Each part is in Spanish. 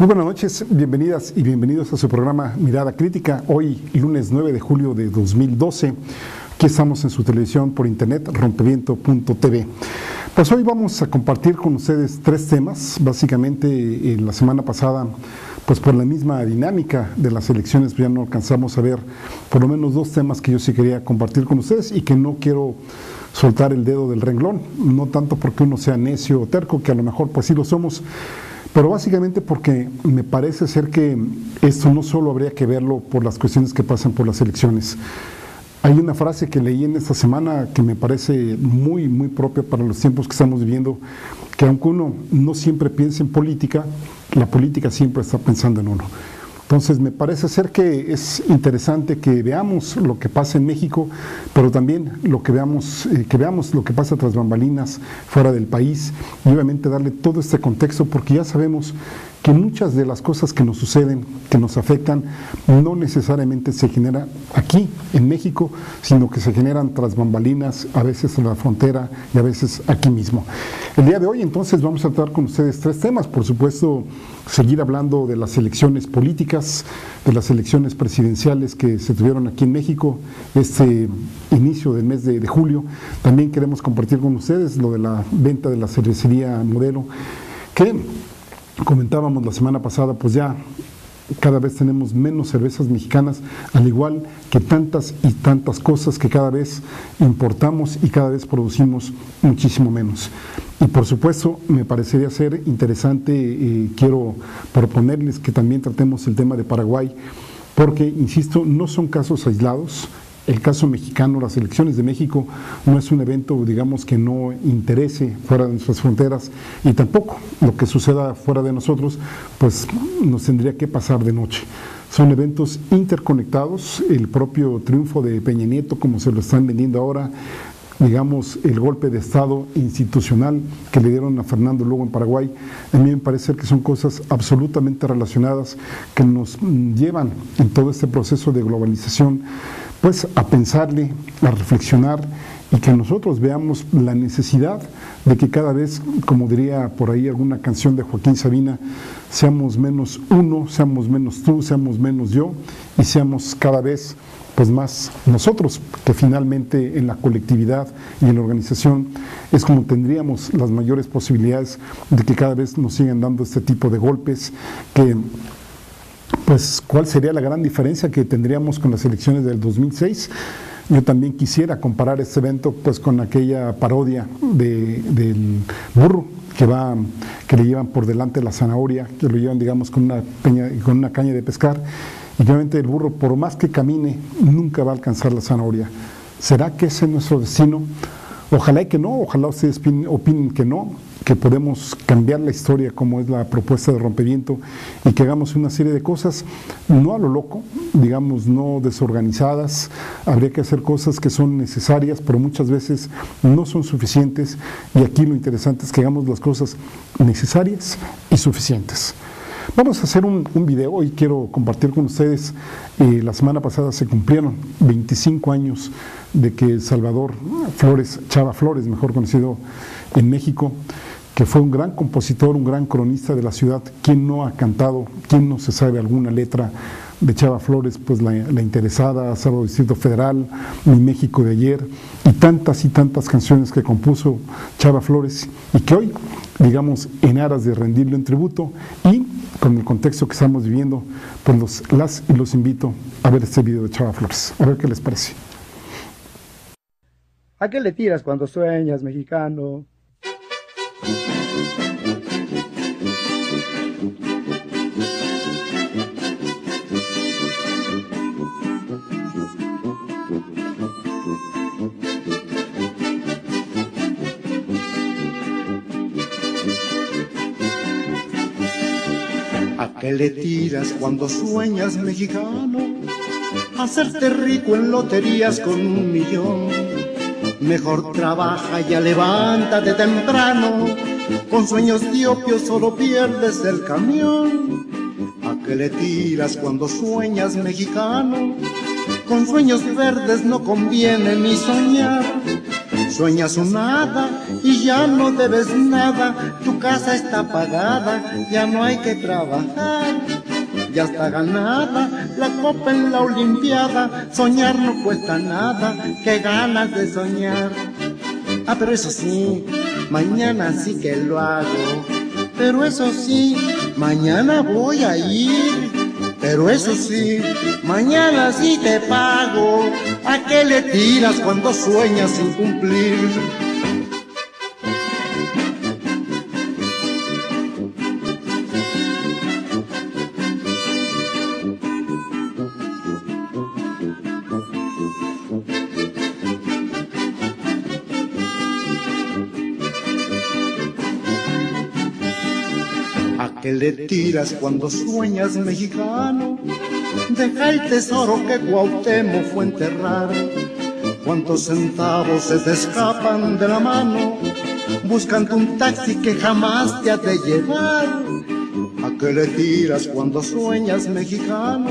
Muy buenas noches, bienvenidas y bienvenidos a su programa Mirada Crítica, hoy lunes 9 de julio de 2012, aquí estamos en su televisión por internet, rompeviento.tv. Pues hoy vamos a compartir con ustedes tres temas, básicamente la semana pasada, pues por la misma dinámica de las elecciones ya no alcanzamos a ver por lo menos dos temas que yo sí quería compartir con ustedes y que no quiero soltar el dedo del renglón, no tanto porque uno sea necio o terco, que a lo mejor pues sí lo somos, pero básicamente porque me parece ser que esto no solo habría que verlo por las cuestiones que pasan por las elecciones. Hay una frase que leí en esta semana que me parece muy, muy propia para los tiempos que estamos viviendo, que aunque uno no siempre piense en política, la política siempre está pensando en uno. Entonces me parece ser que es interesante que veamos lo que pasa en México, pero también lo que veamos lo que pasa tras bambalinas fuera del país y obviamente darle todo este contexto porque ya sabemos que muchas de las cosas que nos suceden, que nos afectan, no necesariamente se generan aquí en México, sino que se generan tras bambalinas, a veces en la frontera y a veces aquí mismo. El día de hoy entonces vamos a tratar con ustedes tres temas, por supuesto seguir hablando de las elecciones políticas, de las elecciones presidenciales que se tuvieron aquí en México este inicio del mes de julio. También queremos compartir con ustedes lo de la venta de la cervecería Modelo, que comentábamos la semana pasada, pues ya cada vez tenemos menos cervezas mexicanas, al igual que tantas y tantas cosas que cada vez importamos y cada vez producimos muchísimo menos. Y por supuesto, me parecería ser interesante, quiero proponerles que también tratemos el tema de Paraguay, porque, insisto, no son casos aislados. El caso mexicano, las elecciones de México, no es un evento, digamos, que no interese fuera de nuestras fronteras y tampoco lo que suceda fuera de nosotros, pues nos tendría que pasar de noche. Son eventos interconectados, el propio triunfo de Peña Nieto, como se lo están vendiendo ahora, digamos, el golpe de Estado institucional que le dieron a Fernando Lugo en Paraguay, a mí me parece que son cosas absolutamente relacionadas que nos llevan en todo este proceso de globalización, pues a pensarle, a reflexionar y que nosotros veamos la necesidad de que cada vez, como diría por ahí alguna canción de Joaquín Sabina, seamos menos uno, seamos menos tú, seamos menos yo y seamos cada vez pues más nosotros, que finalmente en la colectividad y en la organización es como tendríamos las mayores posibilidades de que cada vez nos sigan dando este tipo de golpes, que pues cuál sería la gran diferencia que tendríamos con las elecciones del 2006. Yo también quisiera comparar este evento pues con aquella parodia del burro que le llevan por delante la zanahoria, que lo llevan digamos con una caña de pescar. Y obviamente el burro, por más que camine, nunca va a alcanzar la zanahoria. ¿Será que ese es nuestro destino? Ojalá y que no, ojalá ustedes opinen que no, que podemos cambiar la historia como es la propuesta de Rompeviento y que hagamos una serie de cosas, no a lo loco, digamos, no desorganizadas. Habría que hacer cosas que son necesarias, pero muchas veces no son suficientes. Y aquí lo interesante es que hagamos las cosas necesarias y suficientes. Vamos a hacer un video y quiero compartir con ustedes, la semana pasada se cumplieron 25 años de que Salvador Flores, Chava Flores, mejor conocido en México, que fue un gran compositor, un gran cronista de la ciudad. ¿Quién no ha cantado? ¿Quién no se sabe alguna letra de Chava Flores? Pues la interesada, Sábado Distrito Federal, Mi México de ayer, y tantas canciones que compuso Chava Flores y que hoy, digamos, en aras de rendirle un tributo y con el contexto que estamos viviendo, pues los invito a ver este video de Chava Flores, a ver qué les parece. ¿A qué le tiras cuando sueñas, mexicano? ¿A qué le tiras cuando sueñas, mexicano? Hacerte rico en loterías con 1 millón. Mejor trabaja, ya levántate temprano. Con sueños diopios solo pierdes el camión. ¿A qué le tiras cuando sueñas, mexicano? Con sueños verdes no conviene ni soñar. sueñas un hada y ya no debes nada, tu casa está pagada, ya no hay que trabajar, ya está ganada la copa en la olimpiada, soñar no cuesta nada, qué ganas de soñar. Ah, pero eso sí, mañana sí que lo hago, pero eso sí, mañana voy a ir, pero eso sí, mañana sí te pago. ¿A qué le tiras cuando sueñas sin cumplir? ¿Qué le tiras cuando sueñas, mexicano? Deja el tesoro que Cuauhtémoc fue enterrar. ¿Cuántos centavos se te escapan de la mano? Buscando un taxi que jamás te ha de llevar. ¿A qué le tiras cuando sueñas, mexicano?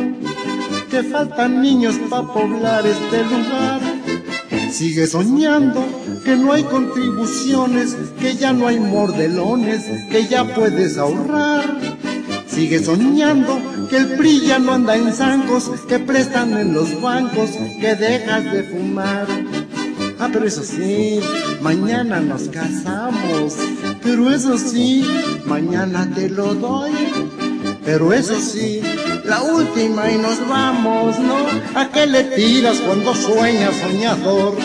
Te faltan niños para poblar este lugar. Sigue soñando que no hay contribuciones, que ya no hay mordelones, que ya puedes ahorrar. Sigue soñando que el PRI ya no anda en zancos, que prestan en los bancos, que dejas de fumar. Ah, pero eso sí, mañana nos casamos, pero eso sí, mañana te lo doy, pero eso sí, la última y nos vamos, ¿no? ¿A qué le tiras cuando sueñas, soñador?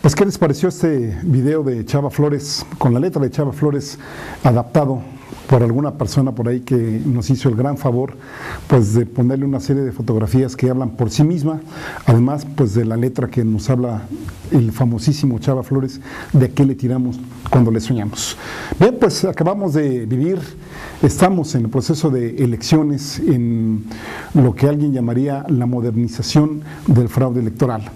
Pues, ¿qué les pareció este video de Chava Flores, con la letra de Chava Flores, adaptado por alguna persona por ahí que nos hizo el gran favor, pues, de ponerle una serie de fotografías que hablan por sí misma, además, pues, de la letra que nos habla el famosísimo Chava Flores, de qué le tiramos cuando le soñamos? Bien, pues acabamos de vivir, estamos en el proceso de elecciones, en lo que alguien llamaría la modernización del fraude electoral.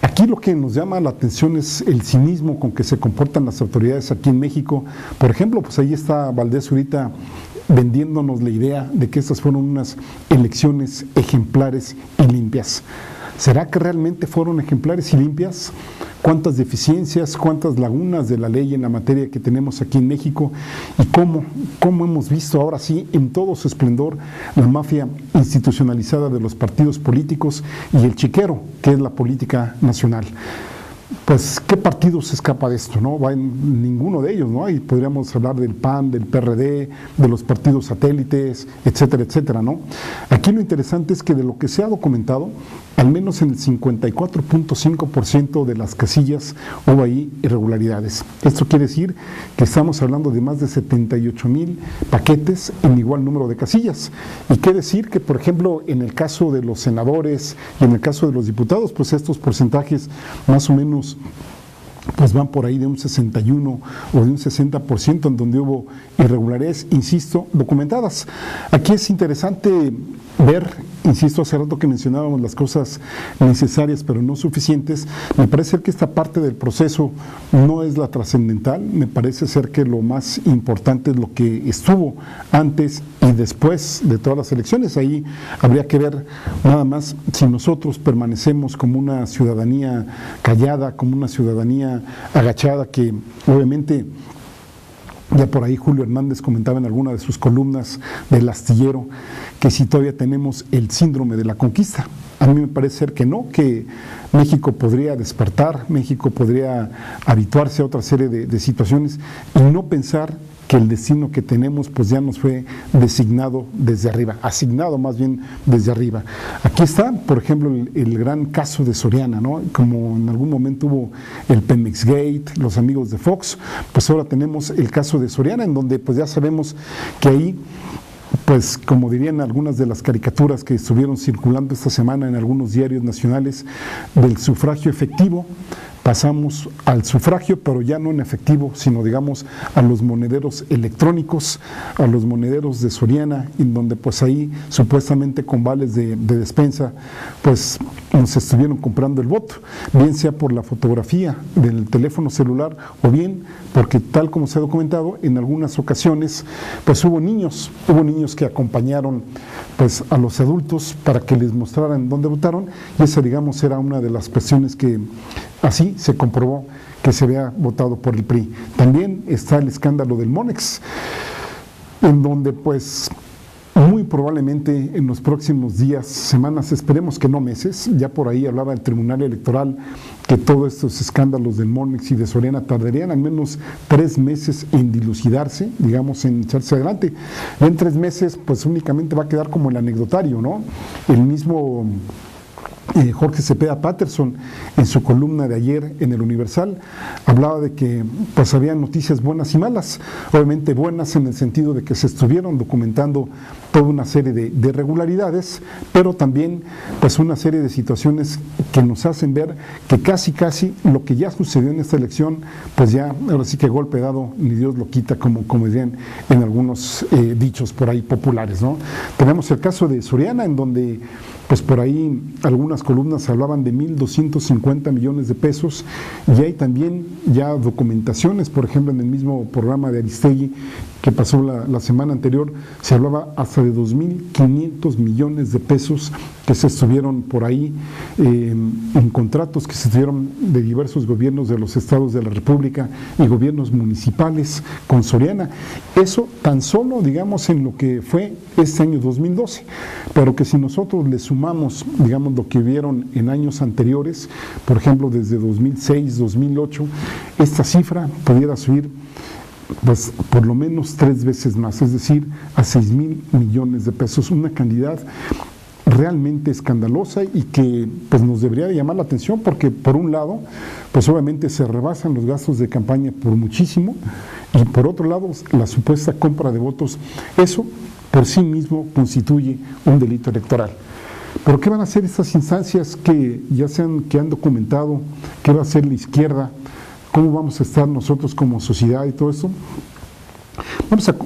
Aquí lo que nos llama la atención es el cinismo con que se comportan las autoridades aquí en México. Por ejemplo, pues ahí está Valdés ahorita vendiéndonos la idea de que estas fueron unas elecciones ejemplares y limpias. ¿Será que realmente fueron ejemplares y limpias? ¿Cuántas deficiencias, cuántas lagunas de la ley en la materia que tenemos aquí en México? ¿Y cómo hemos visto ahora sí, en todo su esplendor, la mafia institucionalizada de los partidos políticos y el chiquero, que es la política nacional? Pues, ¿qué partido se escapa de esto? No va en ninguno de ellos, ¿no? Ahí podríamos hablar del PAN, del PRD, de los partidos satélites, etcétera, etcétera, ¿no? Aquí lo interesante es que de lo que se ha documentado, al menos en el 54.5% de las casillas hubo ahí irregularidades. Esto quiere decir que estamos hablando de más de 78,000 paquetes en igual número de casillas. Y qué decir que, por ejemplo, en el caso de los senadores y en el caso de los diputados, pues estos porcentajes más o menos pues van por ahí de un 61 o de un 60% en donde hubo irregularidades, insisto, documentadas. Aquí es interesante ver, insisto, hace rato que mencionábamos las cosas necesarias pero no suficientes. Me parece ser que esta parte del proceso no es la trascendental, me parece ser que lo más importante es lo que estuvo antes y después de todas las elecciones. Ahí habría que ver nada más si nosotros permanecemos como una ciudadanía callada, como una ciudadanía agachada, que obviamente ya por ahí Julio Hernández comentaba en alguna de sus columnas del Astillero que si todavía tenemos el síndrome de la conquista. A mí me parece ser que no, que México podría despertar, México podría habituarse a otra serie de situaciones y no pensar que el destino que tenemos pues ya nos fue designado desde arriba, asignado más bien desde arriba. Aquí está, por ejemplo, el gran caso de Soriana, ¿no? Como en algún momento hubo el Pemex Gate, los amigos de Fox, pues ahora tenemos el caso de Soriana, en donde pues ya sabemos que ahí, pues como dirían algunas de las caricaturas que estuvieron circulando esta semana en algunos diarios nacionales del sufragio efectivo, pasamos al sufragio, pero ya no en efectivo, sino digamos a los monederos electrónicos, a los monederos de Soriana, en donde pues ahí supuestamente con vales de despensa pues nos estuvieron comprando el voto, bien sea por la fotografía del teléfono celular o bien porque, tal como se ha documentado, en algunas ocasiones pues hubo niños que acompañaron pues a los adultos para que les mostraran dónde votaron, y esa digamos era una de las cuestiones que así se comprobó que se había votado por el PRI. También está el escándalo del Monex, en donde pues muy probablemente en los próximos días, semanas, esperemos que no meses, ya por ahí hablaba el Tribunal Electoral que todos estos escándalos del Monex y de Soriana tardarían al menos 3 meses en dilucidarse, digamos, en echarse adelante. Y en 3 meses pues únicamente va a quedar como el anecdotario, ¿no? El mismo Jorge Cepeda Patterson, en su columna de ayer en El Universal, hablaba de que pues había noticias buenas y malas. Obviamente buenas en el sentido de que se estuvieron documentando toda una serie de irregularidades, pero también pues una serie de situaciones que nos hacen ver que casi lo que ya sucedió en esta elección pues ya, ahora sí que golpe dado ni Dios lo quita, como dirían en algunos dichos por ahí populares, ¿no? Tenemos el caso de Soriana, en donde pues por ahí algunas columnas hablaban de 1.250 millones de pesos, y hay también ya documentaciones, por ejemplo en el mismo programa de Aristegui que pasó la semana anterior, se hablaba hasta de 2.500 millones de pesos que se estuvieron por ahí en contratos que se tuvieron de diversos gobiernos de los estados de la República y gobiernos municipales con Soriana. Eso tan solo, digamos, en lo que fue este año 2012, pero que si nosotros le sumamos, digamos, lo que vieron en años anteriores, por ejemplo desde 2006, 2008, esta cifra pudiera subir pues por lo menos 3 veces más, es decir, a 6,000 millones de pesos, una cantidad realmente escandalosa y que pues nos debería llamar la atención, porque por un lado pues obviamente se rebasan los gastos de campaña por muchísimo, y por otro lado la supuesta compra de votos, eso por sí mismo constituye un delito electoral. ¿Pero qué van a hacer estas instancias que ya que han documentado? ¿Qué va a hacer la izquierda? ¿Cómo vamos a estar nosotros como sociedad y todo eso?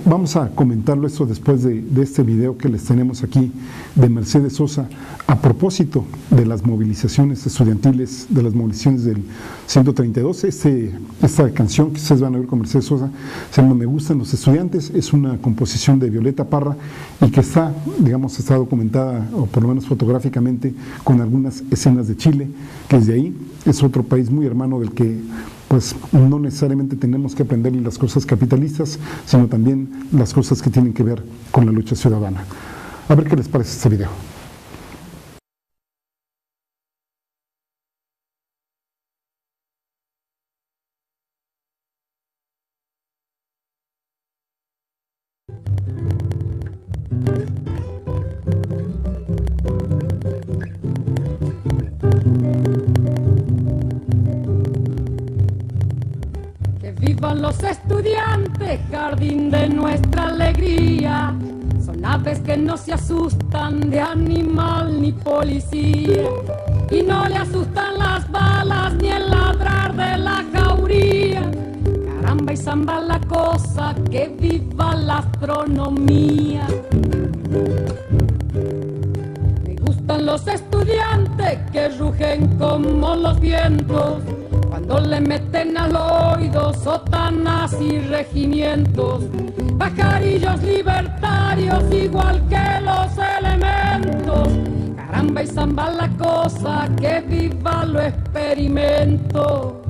Vamos a comentarlo esto después de este video que les tenemos aquí de Mercedes Sosa a propósito de las movilizaciones estudiantiles, de las movilizaciones del 132. Esta canción que ustedes van a ver con Mercedes Sosa se llama Me Gustan los Estudiantes, es una composición de Violeta Parra y que está, digamos, está documentada, o por lo menos fotográficamente, con algunas escenas de Chile, que desde ahí es otro país muy hermano del que pues no necesariamente tenemos que aprender las cosas capitalistas, sino también las cosas que tienen que ver con la lucha ciudadana. A ver qué les parece este video. Los estudiantes, jardín de nuestra alegría, son aves que no se asustan de animal ni policía, y no le asustan las balas ni el ladrar de la jauría. Caramba y zamba la cosa, que viva la astronomía. Me gustan los estudiantes que rugen como los vientos, cuando le meten al oído sotanas y regimientos, pajarillos libertarios igual que los elementos. Caramba y zamba la cosa, que viva lo experimento.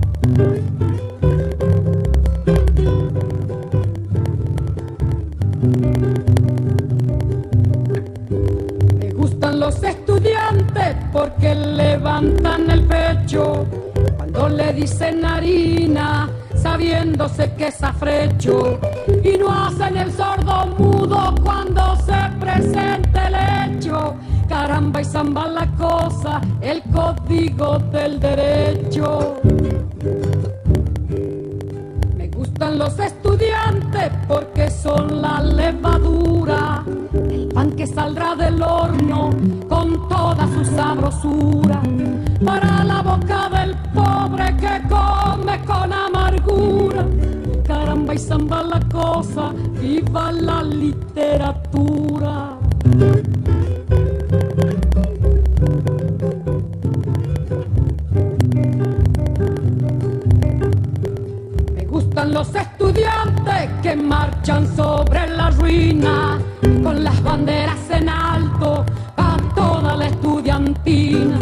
Me gustan los estudiantes porque levantan el pecho cuando le dicen harina, sabiéndose que es afrecho, y no hacen el sordo mudo cuando se presenta el hecho. Caramba y zamba la cosa, el código del derecho. Me gustan los estudiantes porque son la levadura, el pan que saldrá del horno con toda su sabrosura, para la boca del pobre que samba y samba la cosa, viva la literatura. Me gustan los estudiantes que marchan sobre la ruina, con las banderas en alto a toda la estudiantina.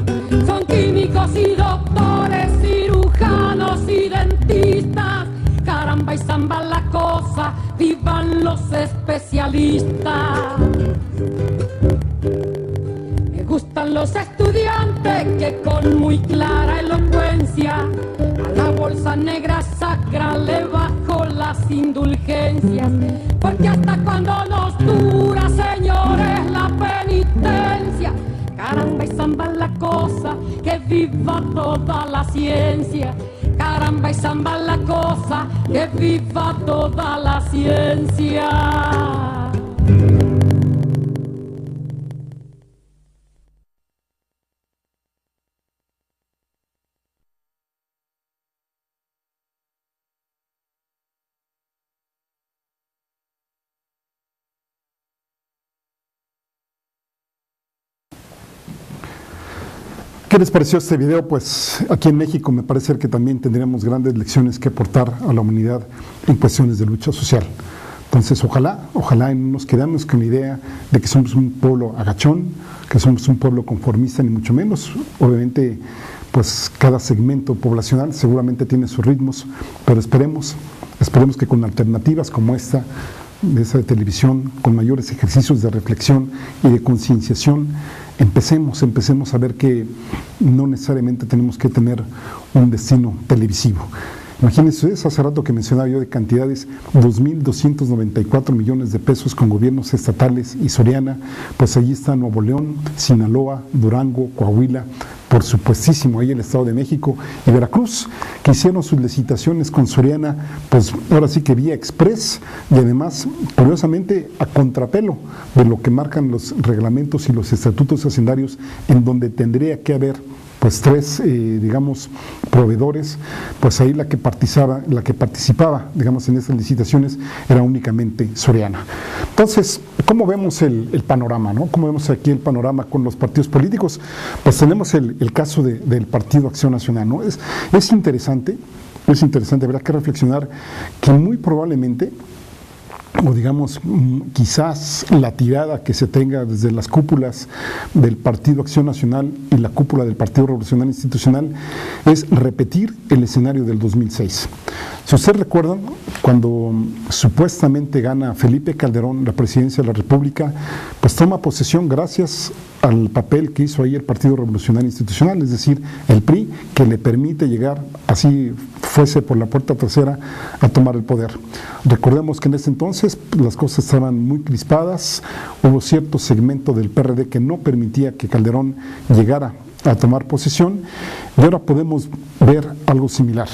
Son químicos y doctores, cirujanos y dentistas. Caramba y zamba la cosa, vivan los especialistas. Me gustan los estudiantes que con muy clara elocuencia a la bolsa negra sacra le bajo las indulgencias. Porque hasta cuando nos dura, señores, la penitencia. Caramba y zamba la cosa, que viva toda la ciencia. Caramba y zamba la cosa, que viva toda la ciencia. ¿Qué les pareció este video? Pues aquí en México me parece que también tendríamos grandes lecciones que aportar a la humanidad en cuestiones de lucha social. Entonces ojalá no nos quedamos con la idea de que somos un pueblo agachón, que somos un pueblo conformista, ni mucho menos. Obviamente, pues cada segmento poblacional seguramente tiene sus ritmos, pero esperemos que con alternativas como esta, de esa de televisión, con mayores ejercicios de reflexión y de concienciación, empecemos a ver que no necesariamente tenemos que tener un destino televisivo. Imagínense ustedes, hace rato que mencionaba yo de cantidades, 2.294 millones de pesos con gobiernos estatales y Soriana, pues ahí está Nuevo León, Sinaloa, Durango, Coahuila, por supuestísimo ahí el Estado de México y Veracruz, que hicieron sus licitaciones con Soriana, pues ahora sí que vía express, y además, curiosamente, a contrapelo de lo que marcan los reglamentos y los estatutos hacendarios, en donde tendría que haber pues tres, digamos, proveedores, pues ahí la que participaba, digamos, en estas licitaciones era únicamente Soriana. Entonces, ¿cómo vemos el panorama, no? ¿Cómo vemos aquí el panorama con los partidos políticos? Pues tenemos el caso del Partido Acción Nacional, ¿no? Es interesante, habrá que reflexionar que muy probablemente, o digamos, quizás la tirada que se tenga desde las cúpulas del Partido Acción Nacional y la cúpula del Partido Revolucionario Institucional es repetir el escenario del 2006. Si ustedes recuerdan, cuando supuestamente gana Felipe Calderón la presidencia de la República, pues toma posesión gracias al papel que hizo ahí el Partido Revolucionario Institucional, es decir, el PRI, que le permite llegar, así fuese por la puerta trasera, a tomar el poder. Recordemos que en ese entonces las cosas estaban muy crispadas, hubo cierto segmento del PRD que no permitía que Calderón llegara a tomar posesión, y ahora podemos ver algo similar.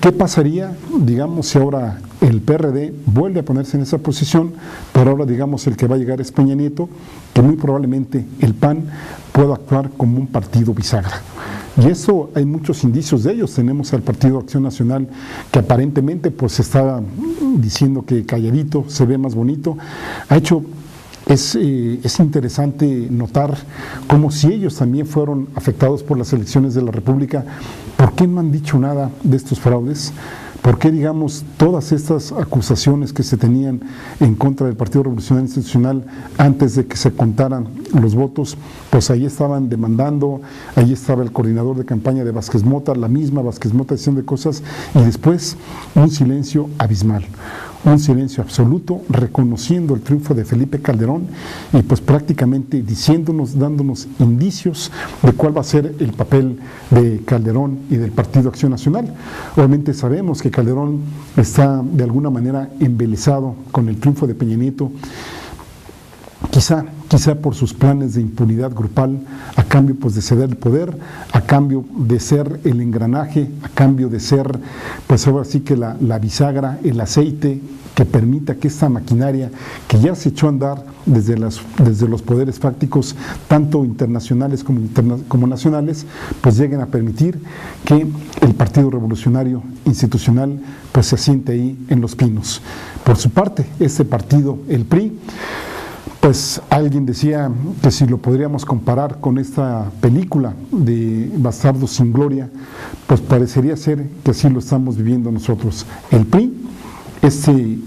¿Qué pasaría, digamos, si ahora el PRD vuelve a ponerse en esa posición, pero ahora, digamos, el que va a llegar es Peña Nieto, que muy probablemente el PAN pueda actuar como un partido bisagra? Y eso hay muchos indicios de ellos. Tenemos al Partido Acción Nacional, que aparentemente pues está diciendo que calladito se ve más bonito. Es interesante notar cómo, si ellos también fueron afectados por las elecciones de la República, ¿por qué no han dicho nada de estos fraudes? ¿Por qué, digamos, todas estas acusaciones que se tenían en contra del Partido Revolucionario Institucional antes de que se contaran los votos? Pues ahí estaban demandando, ahí estaba el coordinador de campaña de Vázquez Mota, la misma Vázquez Mota diciendo de cosas, y después un silencio abismal, un silencio absoluto, reconociendo el triunfo de Felipe Calderón y pues prácticamente diciéndonos, dándonos indicios de cuál va a ser el papel de Calderón y del Partido Acción Nacional. Obviamente sabemos que Calderón está de alguna manera embelesado con el triunfo de Peña Nieto, Quizá por sus planes de impunidad grupal, a cambio pues de ceder el poder, a cambio de ser el engranaje, a cambio de ser pues ahora sí que la bisagra, el aceite que permita que esta maquinaria que ya se echó a andar desde los poderes fácticos, tanto internacionales como nacionales, pues lleguen a permitir que el Partido Revolucionario Institucional pues se asiente ahí en Los Pinos. Por su parte, este partido, el PRI, pues alguien decía que si lo podríamos comparar con esta película de Bastardos sin Gloria, pues parecería ser que así lo estamos viviendo nosotros. El PRI, este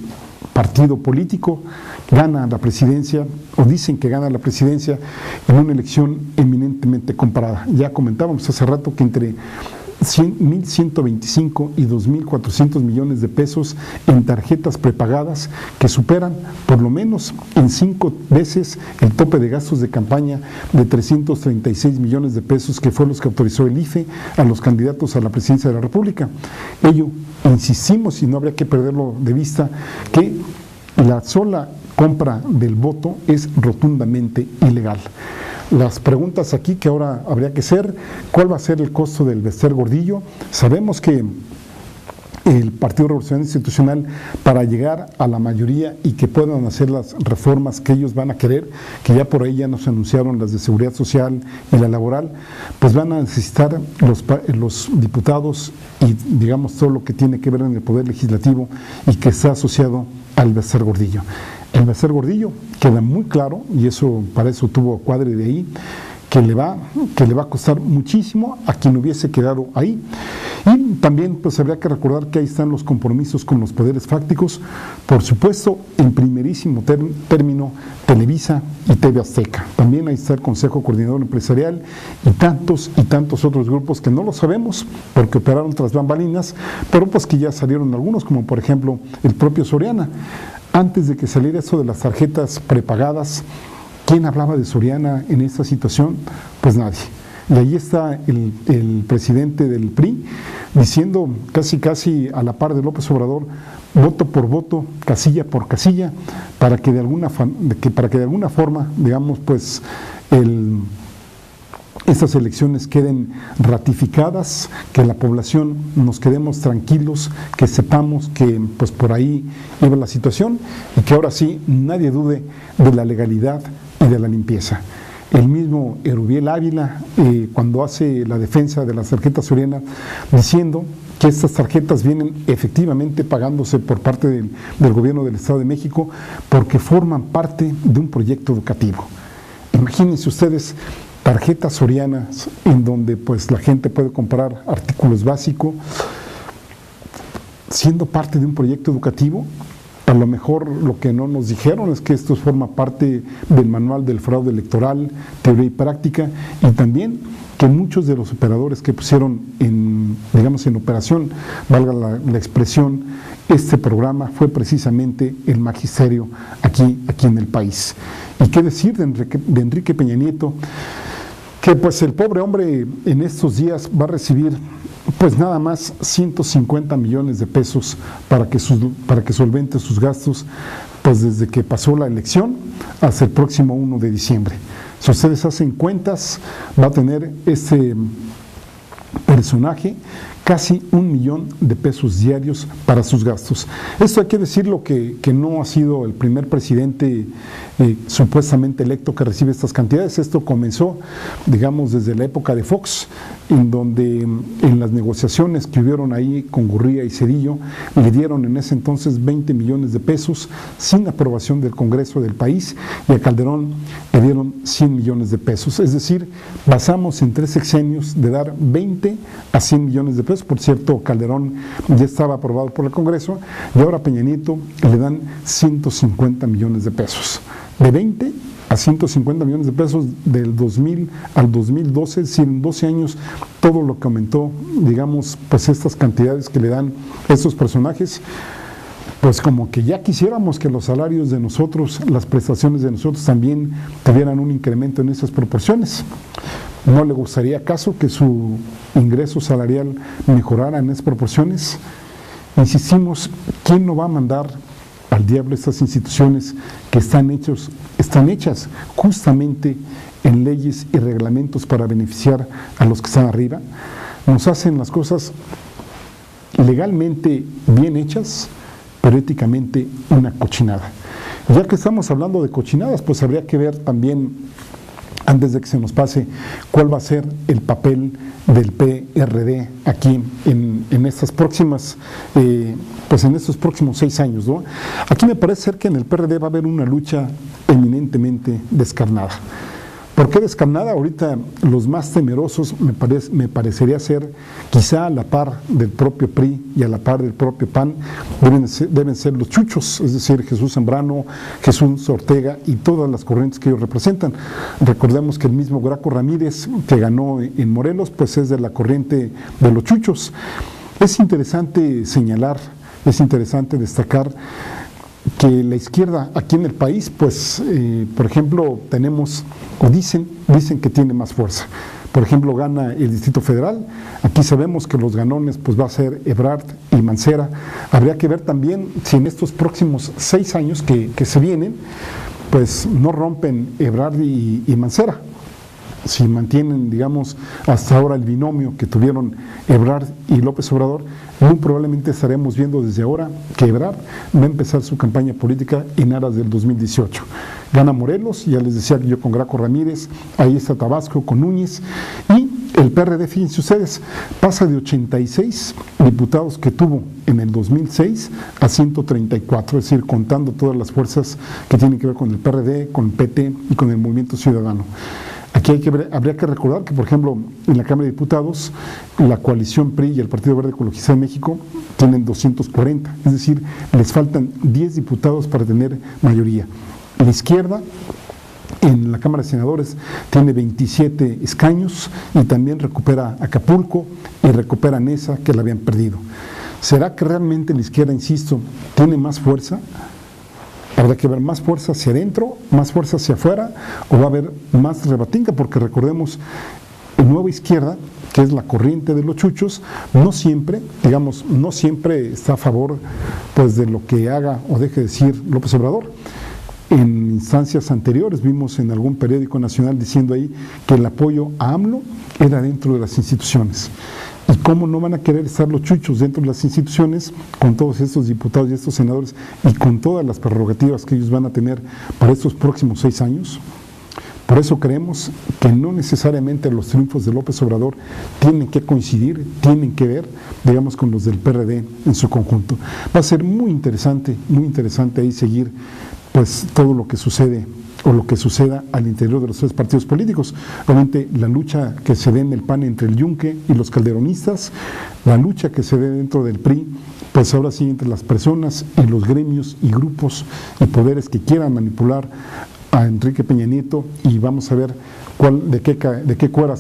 partido político, gana la presidencia, o dicen que gana la presidencia, en una elección eminentemente comparada. Ya comentábamos hace rato que entre 1.125 y 2.400 millones de pesos en tarjetas prepagadas que superan por lo menos en 5 veces el tope de gastos de campaña de 336 millones de pesos que fue los que autorizó el IFE a los candidatos a la presidencia de la República. Ello, insistimos, y no habría que perderlo de vista, que la sola compra del voto es rotundamente ilegal. Las preguntas aquí que ahora habría que hacer: ¿cuál va a ser el costo del Bester Gordillo? Sabemos que el Partido Revolucionario Institucional, para llegar a la mayoría y que puedan hacer las reformas que ellos van a querer, que ya por ahí ya nos anunciaron las de seguridad social y la laboral, pues van a necesitar los diputados y digamos todo lo que tiene que ver en el Poder Legislativo y que está asociado al Bester Gordillo. El Bester Gordillo queda muy claro, y eso para eso tuvo Cuadre de ahí, que le va a costar muchísimo a quien hubiese quedado ahí. Y también pues habría que recordar que ahí están los compromisos con los poderes fácticos, por supuesto, en primerísimo término Televisa y TV Azteca. También ahí está el Consejo Coordinador Empresarial y tantos otros grupos que no lo sabemos porque operaron tras bambalinas, pero pues que ya salieron algunos, como por ejemplo el propio Soriana. Antes de que saliera eso de las tarjetas prepagadas, ¿quién hablaba de Soriana en esta situación? Pues nadie. Y ahí está el presidente del PRI diciendo casi a la par de López Obrador, voto por voto, casilla por casilla, para que de alguna forma, digamos, pues estas elecciones queden ratificadas, que la población nos quedemos tranquilos, que sepamos que pues por ahí iba la situación y que ahora sí nadie dude de la legalidad y de la limpieza. El mismo Erubiel Ávila, cuando hace la defensa de las tarjetas Soriana, diciendo que estas tarjetas vienen efectivamente pagándose por parte del gobierno del Estado de México porque forman parte de un proyecto educativo. Imagínense ustedes, tarjetas Sorianas en donde pues la gente puede comprar artículos básicos siendo parte de un proyecto educativo. A lo mejor lo que no nos dijeron es que esto forma parte del manual del fraude electoral, teoría y práctica, y también que muchos de los operadores que pusieron en operación, valga la expresión, este programa fue precisamente el magisterio aquí en el país. ¿Y qué decir de Enrique Peña Nieto? Que pues el pobre hombre en estos días va a recibir pues nada más 150 millones de pesos para que solvente sus gastos, pues desde que pasó la elección hasta el próximo 1 de diciembre. Si ustedes hacen cuentas, va a tener este personaje casi 1 millón de pesos diarios para sus gastos. Esto hay que decirlo, que no ha sido el primer presidente supuestamente electo que recibe estas cantidades. Esto comenzó, digamos, desde la época de Fox, en donde en las negociaciones que hubieron ahí con Gurría y Cedillo, le dieron en ese entonces 20 millones de pesos sin aprobación del Congreso del país, y a Calderón le dieron 100 millones de pesos. Es decir, pasamos en 3 sexenios de dar 20 a 100 millones de pesos. Por cierto, Calderón ya estaba aprobado por el Congreso, y ahora a Peña Nieto le dan 150 millones de pesos. De 20 a 150 millones de pesos del 2000 al 2012, si en 12 años todo lo que aumentó, digamos, pues estas cantidades que le dan estos personajes, pues como que ya quisiéramos que los salarios de nosotros, las prestaciones de nosotros también tuvieran un incremento en esas proporciones. ¿No le gustaría acaso que su ingreso salarial mejorara en esas proporciones? Insistimos, ¿quién no va a mandar al diablo estas instituciones que están hechas justamente en leyes y reglamentos para beneficiar a los que están arriba, nos hacen las cosas legalmente bien hechas, pero éticamente una cochinada. Ya que estamos hablando de cochinadas, pues habría que ver también, antes de que se nos pase, cuál va a ser el papel del PRD aquí en estas próximas, pues en estos próximos 6 años, ¿no? Aquí me parece ser que en el PRD va a haber una lucha eminentemente descarnada. ¿Por qué descarnada? Ahorita los más temerosos me parecería ser, quizá a la par del propio PRI y a la par del propio PAN, deben ser los chuchos, es decir, Jesús Zambrano, Jesús Ortega y todas las corrientes que ellos representan. Recordemos que el mismo Graco Ramírez, que ganó en Morelos, pues es de la corriente de los chuchos. Es interesante señalar, es interesante destacar que la izquierda aquí en el país, pues, por ejemplo, tenemos, o dicen que tiene más fuerza. Por ejemplo, gana el Distrito Federal, aquí sabemos que los ganones, pues, va a ser Ebrard y Mancera. Habría que ver también si en estos próximos 6 años que se vienen, pues, no rompen Ebrard y Mancera. Si mantienen, digamos, hasta ahora el binomio que tuvieron Ebrard y López Obrador, muy probablemente estaremos viendo desde ahora que Ebrard va a empezar su campaña política en aras del 2018. Gana Morelos, ya les decía yo, con Graco Ramírez, ahí está Tabasco con Núñez, y el PRD, fíjense ustedes, pasa de 86 diputados que tuvo en el 2006 a 134, es decir, contando todas las fuerzas que tienen que ver con el PRD, con el PT y con el Movimiento Ciudadano. Aquí habría que recordar que, por ejemplo, en la Cámara de Diputados, la coalición PRI y el Partido Verde Ecologista de México tienen 240, es decir, les faltan 10 diputados para tener mayoría. La izquierda en la Cámara de Senadores tiene 27 escaños y también recupera Acapulco y recupera Nesa, que la habían perdido. ¿Será que realmente la izquierda, insisto, tiene más fuerza? ¿Habrá que ver más fuerza hacia adentro, más fuerza hacia afuera, o va a haber más rebatinga? Porque recordemos, el Nueva Izquierda, que es la corriente de los chuchos, no siempre está a favor, pues, de lo que haga o deje de decir López Obrador. En instancias anteriores vimos en algún periódico nacional diciendo ahí que el apoyo a AMLO era dentro de las instituciones. ¿Y cómo no van a querer estar los chuchos dentro de las instituciones con todos estos diputados y estos senadores y con todas las prerrogativas que ellos van a tener para estos próximos 6 años? Por eso creemos que no necesariamente los triunfos de López Obrador tienen que coincidir, tienen que ver, digamos, con los del PRD en su conjunto. Va a ser muy interesante ahí seguir, pues, todo lo que sucede o lo que suceda al interior de los 3 partidos políticos. Obviamente la lucha que se dé en el PAN entre el Yunque y los calderonistas, la lucha que se dé dentro del PRI, pues ahora sí entre las personas y los gremios y grupos y poderes que quieran manipular a Enrique Peña Nieto, y vamos a ver de qué cuero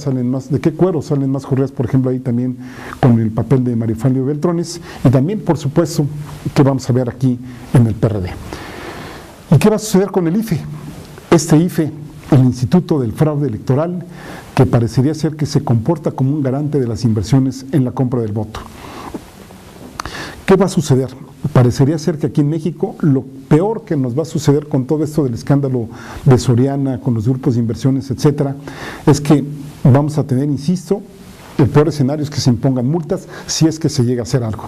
salen más correas, por ejemplo, ahí también con el papel de Marifalio Beltrones, y también, por supuesto, que vamos a ver aquí en el PRD. ¿Y qué va a suceder con el IFE? Este IFE, el Instituto del Fraude Electoral, que parecería ser que se comporta como un garante de las inversiones en la compra del voto. ¿Qué va a suceder? Parecería ser que aquí en México lo peor que nos va a suceder con todo esto del escándalo de Soriana, con los grupos de inversiones, etcétera, es que vamos a tener, insisto, el peor escenario es que se impongan multas si es que se llega a hacer algo.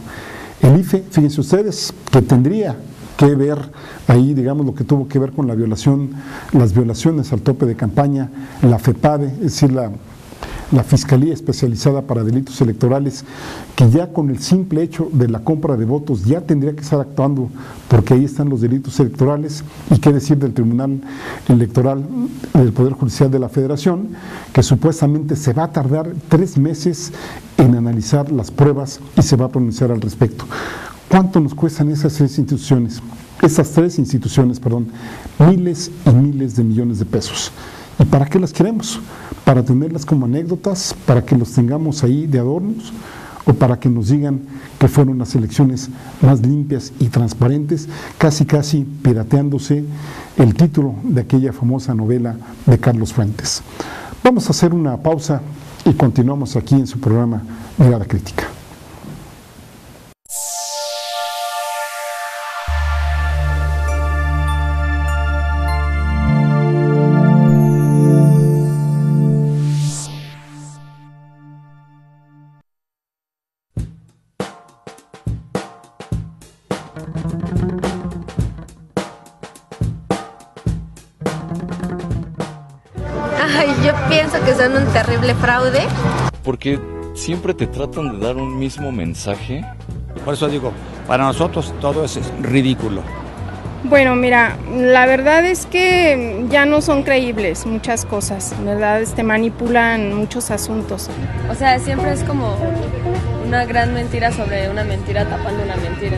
El IFE, fíjense ustedes, que tendría que ver ahí, digamos, lo que tuvo que ver con la violación, las violaciones al tope de campaña, la FEPADE, es decir, la Fiscalía Especializada para Delitos Electorales, que ya con el simple hecho de la compra de votos ya tendría que estar actuando, porque ahí están los delitos electorales. Y qué decir del Tribunal Electoral del Poder Judicial de la Federación, que supuestamente se va a tardar 3 meses en analizar las pruebas y se va a pronunciar al respecto. ¿Cuánto nos cuestan esas 3 instituciones? Miles y miles de millones de pesos. ¿Y para qué las queremos? ¿Para tenerlas como anécdotas? ¿Para que los tengamos ahí de adornos? ¿O para que nos digan que fueron las elecciones más limpias y transparentes, casi casi pirateándose el título de aquella famosa novela de Carlos Fuentes? Vamos a hacer una pausa y continuamos aquí en su programa Mirada Crítica. Yo pienso que son un terrible fraude. Porque siempre te tratan de dar un mismo mensaje. Por eso digo, para nosotros todo eso es ridículo. Bueno, mira, la verdad es que ya no son creíbles muchas cosas, ¿verdad? Manipulan muchos asuntos. O sea, siempre es como una gran mentira sobre una mentira tapando una mentira.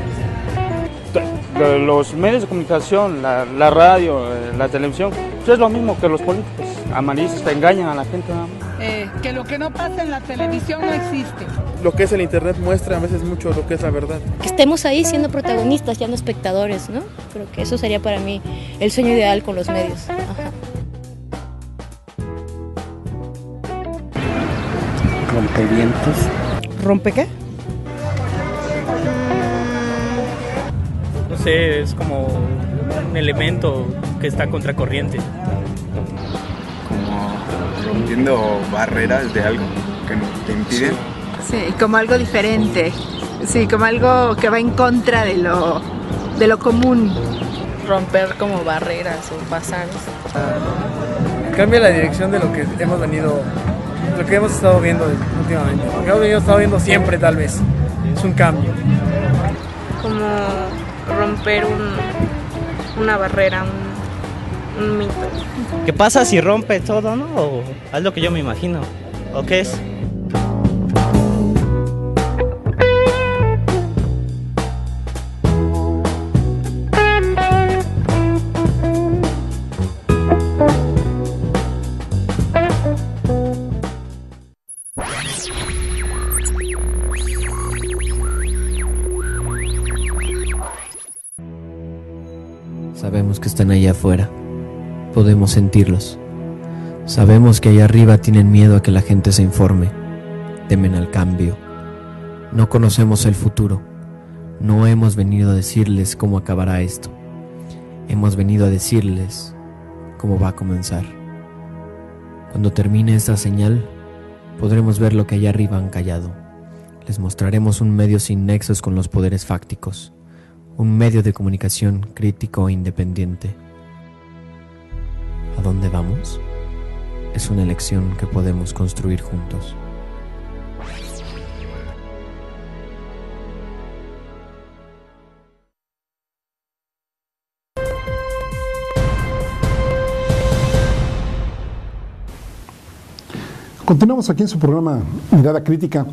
Los medios de comunicación, la radio, la televisión, es lo mismo que los políticos. Amarillistas, engañan a la gente nada más. Que lo que no pasa en la televisión no existe. Lo que es el internet muestra a veces mucho lo que es la verdad. Que estemos ahí siendo protagonistas, ya no espectadores, ¿no? Creo que eso sería para mí el sueño ideal con los medios. Ajá. Rompevientos. ¿Rompe qué? No sé, es como un elemento que está contracorriente. Como rompiendo barreras de algo que te impiden. Sí, como algo diferente. Sí, como algo que va en contra de lo común. Romper como barreras o pasares. Cambia la dirección de lo que hemos venido, lo que hemos estado viendo últimamente. Lo que hemos estado viendo siempre, tal vez. Es un cambio. Como romper una barrera, un mito. ¿Qué pasa si rompe todo, no? O es lo que yo me imagino. ¿O qué es? Sabemos que están allá afuera, podemos sentirlos. Sabemos que allá arriba tienen miedo a que la gente se informe, temen al cambio. No conocemos el futuro, no hemos venido a decirles cómo acabará esto. Hemos venido a decirles cómo va a comenzar. Cuando termine esta señal, podremos ver lo que allá arriba han callado. Les mostraremos un medio sin nexos con los poderes fácticos. Un medio de comunicación crítico e independiente. ¿A dónde vamos? Es una elección que podemos construir juntos. Continuamos aquí en su programa Mirada Crítica.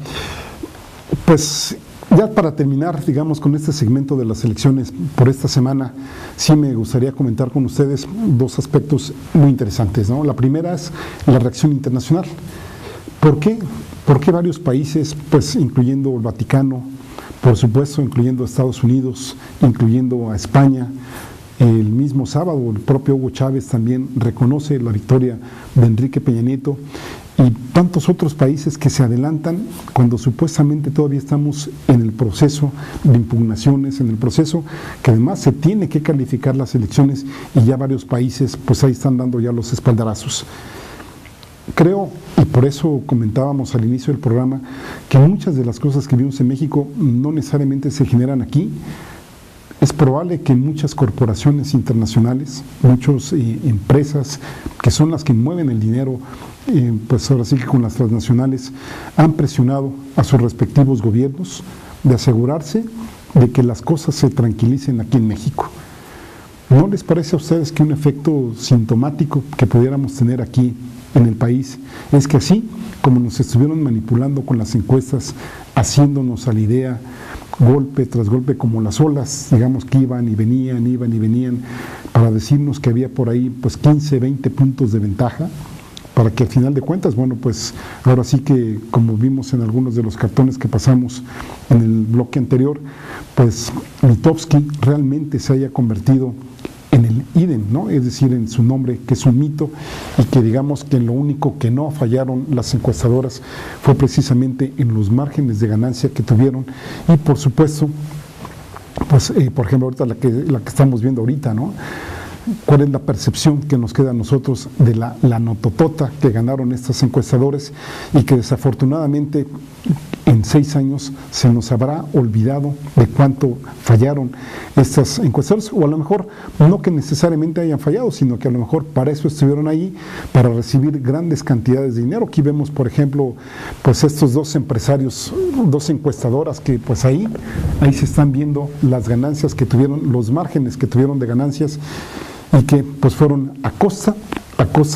Pues ya para terminar, digamos, con este segmento de las elecciones por esta semana, sí me gustaría comentar con ustedes dos aspectos muy interesantes, ¿no? La primera es la reacción internacional. ¿Por qué? Porque varios países, pues incluyendo el Vaticano, por supuesto, incluyendo Estados Unidos, incluyendo a España, el mismo sábado el propio Hugo Chávez también reconoce la victoria de Enrique Peña Nieto, y tantos otros países que se adelantan cuando supuestamente todavía estamos en el proceso de impugnaciones, en el proceso que además se tiene que calificar las elecciones, y ya varios países pues ahí están dando ya los espaldarazos. Creo, y por eso comentábamos al inicio del programa, que muchas de las cosas que vimos en México no necesariamente se generan aquí. Es probable que muchas corporaciones internacionales, muchas empresas que son las que mueven el dinero, pues ahora sí que con las transnacionales, han presionado a sus respectivos gobiernos de asegurarse de que las cosas se tranquilicen aquí en México. ¿No les parece a ustedes que un efecto sintomático que pudiéramos tener aquí en el país es que así como nos estuvieron manipulando con las encuestas, haciéndonos a la idea golpe tras golpe, como las olas, digamos, que iban y venían, para decirnos que había por ahí pues 15, 20 puntos de ventaja, para que al final de cuentas, bueno, pues ahora sí que, como vimos en algunos de los cartones que pasamos en el bloque anterior, pues Mitofsky realmente se haya convertido en el IDEM, ¿no? Es decir, en su nombre, que es un mito, y que digamos que lo único que no fallaron las encuestadoras fue precisamente en los márgenes de ganancia que tuvieron. Y por supuesto, pues por ejemplo ahorita la que estamos viendo ahorita, ¿no? ¿Cuál es la percepción que nos queda a nosotros de la nototota que ganaron estas encuestadoras y que desafortunadamente en 6 años se nos habrá olvidado de cuánto fallaron estas encuestadoras, o a lo mejor no que necesariamente hayan fallado, sino que a lo mejor para eso estuvieron ahí, para recibir grandes cantidades de dinero. Aquí vemos, por ejemplo, pues estos dos empresarios, dos encuestadoras que pues ahí se están viendo las ganancias que tuvieron, los márgenes que tuvieron de ganancias, y que pues fueron a costa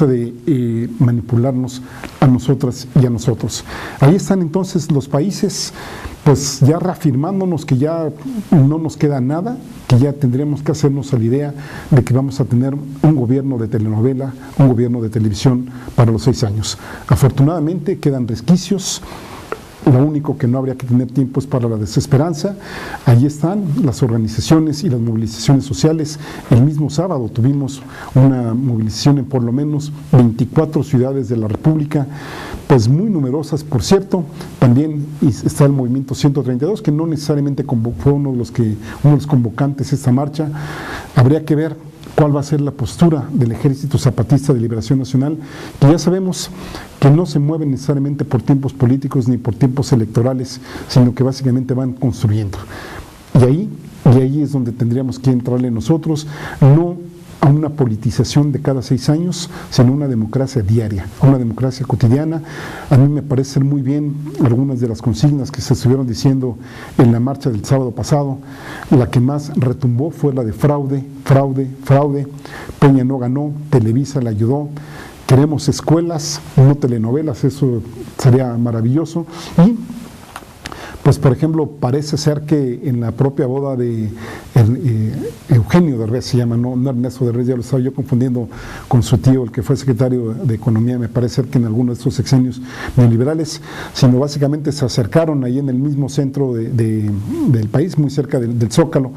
de manipularnos a nosotras y a nosotros. Ahí están entonces los países, pues ya reafirmándonos que ya no nos queda nada, que ya tendríamos que hacernos a la idea de que vamos a tener un gobierno de telenovela, un gobierno de televisión para los 6 años. Afortunadamente quedan resquicios. Lo único que no habría que tener tiempo es para la desesperanza. Ahí están las organizaciones y las movilizaciones sociales. El mismo sábado tuvimos una movilización en por lo menos 24 ciudades de la República, pues muy numerosas, por cierto. También está el Movimiento 132, que no necesariamente fue uno de los convocantes de esta marcha. Habría que ver cuál va a ser la postura del Ejército Zapatista de Liberación Nacional, que ya sabemos que no se mueven necesariamente por tiempos políticos ni por tiempos electorales, sino que básicamente van construyendo. Y ahí es donde tendríamos que entrarle nosotros, no a una politización de cada 6 años, sino una democracia diaria, una democracia cotidiana. A mí me parecen muy bien algunas de las consignas que se estuvieron diciendo en la marcha del sábado pasado. La que más retumbó fue la de fraude, fraude, fraude. Peña no ganó, Televisa la ayudó. Queremos escuelas, no telenovelas, eso sería maravilloso. Y pues, por ejemplo, parece ser que en la propia boda de Eugenio Derbez, se llama, no Ernesto Derbez, ya lo estaba yo confundiendo con su tío, el que fue secretario de Economía, me parece que en alguno de estos sexenios neoliberales, sino básicamente se acercaron ahí en el mismo centro del país, muy cerca del Zócalo,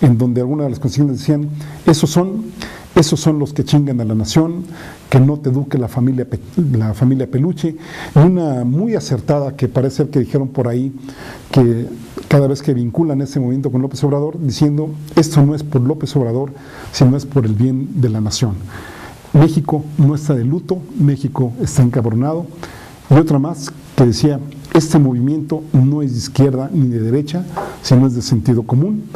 en donde algunas de las consignas decían, esos son los que chingan a la nación, que no te eduque la familia peluche. Y una muy acertada que parece que dijeron por ahí, que cada vez que vinculan ese movimiento con López Obrador, diciendo, esto no es por López Obrador, sino es por el bien de la nación. México no está de luto, México está encabronado. Y otra más que decía, este movimiento no es de izquierda ni de derecha, sino es de sentido común.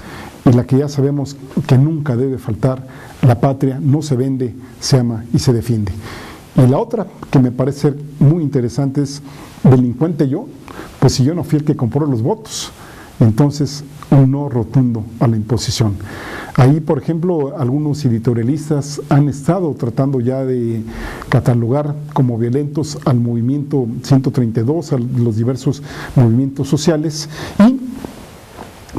Y la que ya sabemos que nunca debe faltar, la patria no se vende, se ama y se defiende. Y la otra que me parece muy interesante es, delincuente yo, pues si yo no fui el que compró los votos, entonces un no rotundo a la imposición. Ahí, por ejemplo, algunos editorialistas han estado tratando ya de catalogar como violentos al movimiento 132, a los diversos movimientos sociales, y